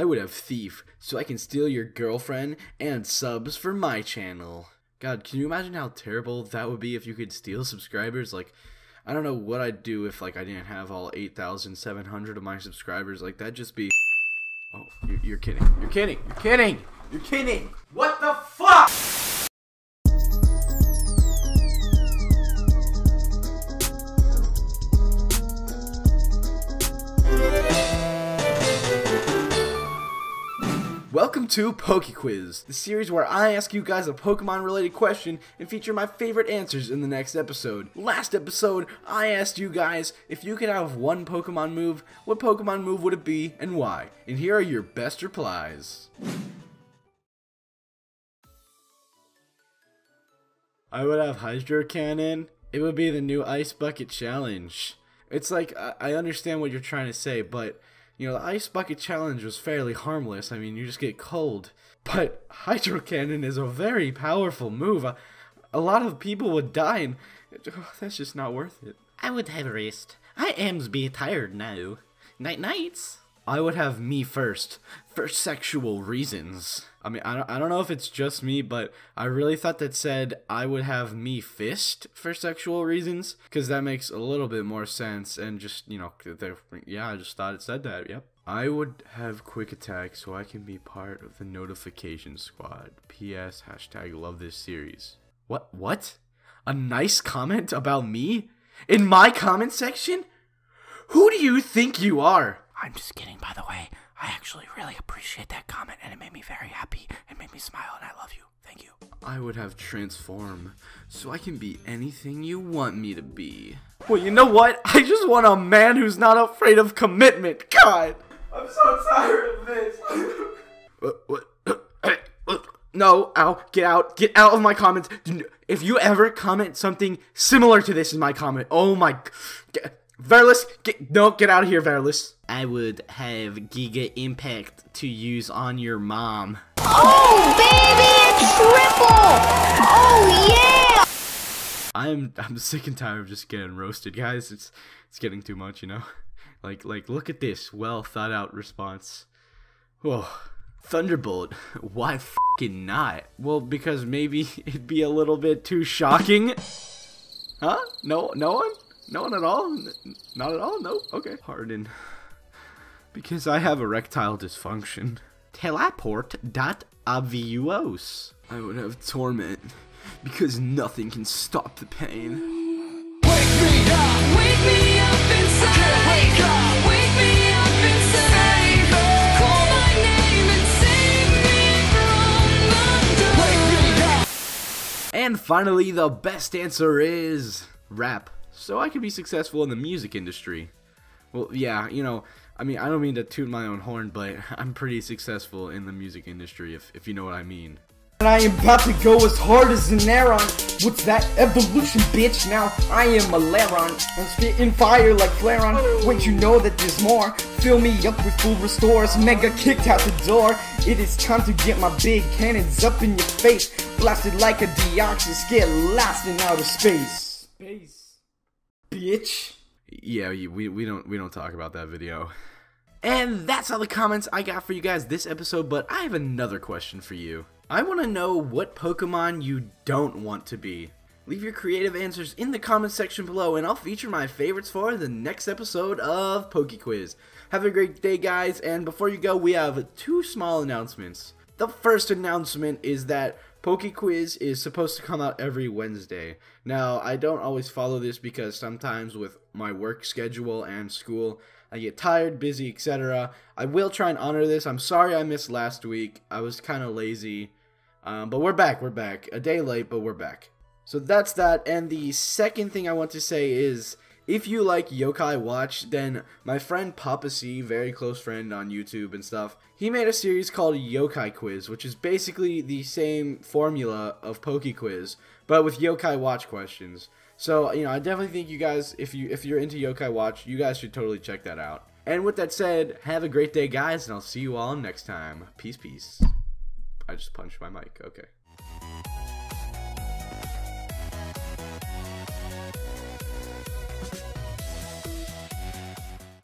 I would have Thief, so I can steal your girlfriend and subs for my channel. God, can you imagine how terrible that would be if you could steal subscribers? Like, I don't know what I'd do if, like, I didn't have all 8,700 of my subscribers. Like, that'd just be... Oh, you're kidding. You're kidding. You're kidding. You're kidding. What the fuck? Welcome to Poke Quiz, the series where I ask you guys a Pokemon related question and feature my favorite answers in the next episode. Last episode, I asked you guys if you could have one Pokemon move, what Pokemon move would it be and why? And here are your best replies. I would have Hydro Cannon. It would be the new Ice Bucket Challenge. It's like, I understand what you're trying to say, but you know, the Ice Bucket Challenge was fairly harmless. I mean, you just get cold. But Hydro Cannon is a very powerful move. A lot of people would die, and that's just not worth it. I would have rest. I am be tired now. Night-nights. I would have me first, for sexual reasons. I mean, I don't know if it's just me, but I really thought that said I would have me fist for sexual reasons, because that makes a little bit more sense, and just, you know, yeah, I just thought it said that, yep. I would have Quick Attack so I can be part of the notification squad. P.S. # love this series. What? A nice comment about me? In my comment section? Who do you think you are? I'm just kidding, by the way. I actually really appreciate that comment, and it made me very happy, and made me smile, and I love you. Thank you. I would have Transform, so I can be anything you want me to be. Well, you know what? I just want a man who's not afraid of commitment. God! I'm so tired of this. No, ow, get out. Get out of my comments. If you ever comment something similar to this in my comment, oh my... Verlis, get out of here, Verlis. I would have Giga Impact to use on your mom. Oh, baby, it's triple! Oh, yeah! I'm sick and tired of just getting roasted, guys. It's getting too much, you know? Like, look at this well-thought-out response. Whoa. Thunderbolt, why f***ing not? Well, because maybe it'd be a little bit too shocking. Huh? No one? No one at all? Not at all? No? Okay. Pardon. Because I have erectile dysfunction. Teleport dot obvious. I would have Torment. Because nothing can stop the pain. Wake me up inside. Wake up. Wake me up inside. Call my name and save me from the dark. And finally, the best answer is rap. So I could be successful in the music industry. Well, yeah, you know, I mean, I don't mean to toot my own horn, but I'm pretty successful in the music industry, if you know what I mean. And I am about to go as hard as an Aeron. What's that? Evolution, bitch. Now I am a Laron. I'm spitting fire like Flaron. Wait, you know that there's more. Fill me up with full restores. Mega kicked out the door. It is time to get my big cannons up in your face. Blasted like a Deoxys. Get lost in outer space. Space. Bitch. Yeah, we don't talk about that video. And that's all the comments I got for you guys this episode, but I have another question for you. I want to know what Pokemon you don't want to be. Leave your creative answers in the comments section below, and I'll feature my favorites for the next episode of Poke Quiz. Have a great day, guys, and before you go, we have two small announcements. The first announcement is that Poke Quiz is supposed to come out every Wednesday. Now, I don't always follow this because sometimes with my work schedule and school, I get tired, busy, etc. I will try and honor this. I'm sorry I missed last week. I was kind of lazy. But we're back. A day late, but we're back. So that's that. And the second thing I want to say is, if you like Yo-Kai Watch, then my friend Papa C, very close friend on YouTube and stuff, he made a series called Yo-Kai Quiz, which is basically the same formula of Poke Quiz, but with Yo-Kai Watch questions. So, you know, I definitely think you guys, if you're into Yo-Kai Watch, you guys should totally check that out. And with that said, have a great day, guys, and I'll see you all next time. Peace. I just punched my mic. Okay.